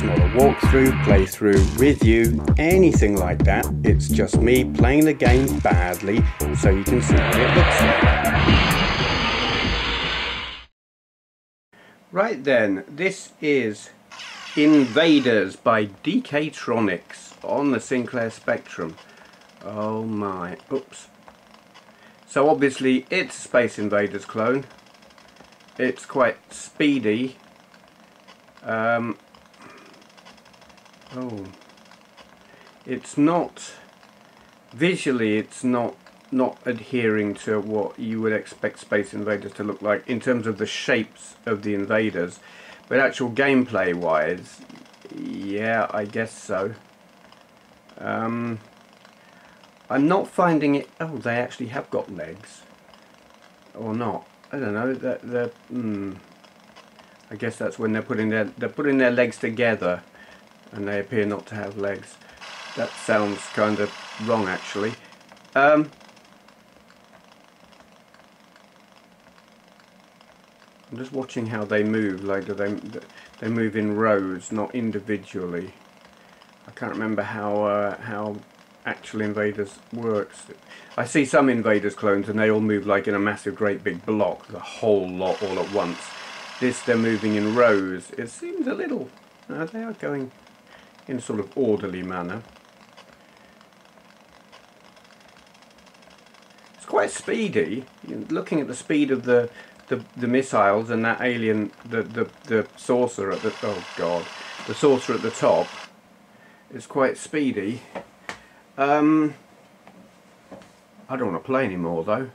course, not a walkthrough, playthrough, review, anything like that. It's just me playing the game badly so you can see what it looks like. Right then, this is Invaders by DK Tronics on the Sinclair Spectrum. Oh my, oops. So obviously it's a Space Invaders clone. It's quite speedy. It's not visually, it's not adhering to what you would expect Space Invaders to look like in terms of the shapes of the invaders, but actual gameplay wise, yeah, I guess so. I'm not finding it. Oh, they actually have got legs or not, I don't know. I guess that's when they're putting their legs together, and they appear not to have legs. That sounds kind of wrong, actually. I'm just watching how they move. Like, they move in rows, not individually. I can't remember how actual Invaders works. I see some Invaders clones, and they all move like in a massive, great big block, the whole lot all at once. This, they're moving in rows. It seems a little... No, they are going in a sort of orderly manner. It's quite speedy. Looking at the speed of the missiles and that alien, the saucer at the... Oh, God. The saucer at the top. It's quite speedy. I don't want to play anymore, though.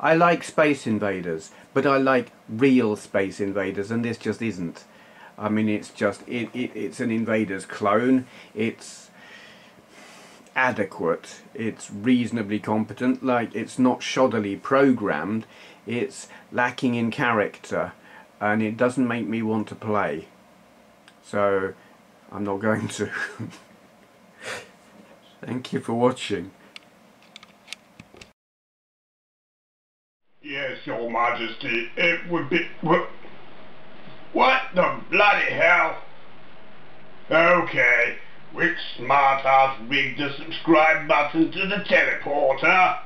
I like Space Invaders, but I like real Space Invaders, and this just isn't. I mean, it's just, it's an Invaders clone. It's adequate, it's reasonably competent, like, it's not shoddily programmed, it's lacking in character, and it doesn't make me want to play. So, I'm not going to. Thank you for watching. Yes, Your Majesty, it would be... What the bloody hell? Okay, which smart-ass rigged the subscribe button to the teleporter?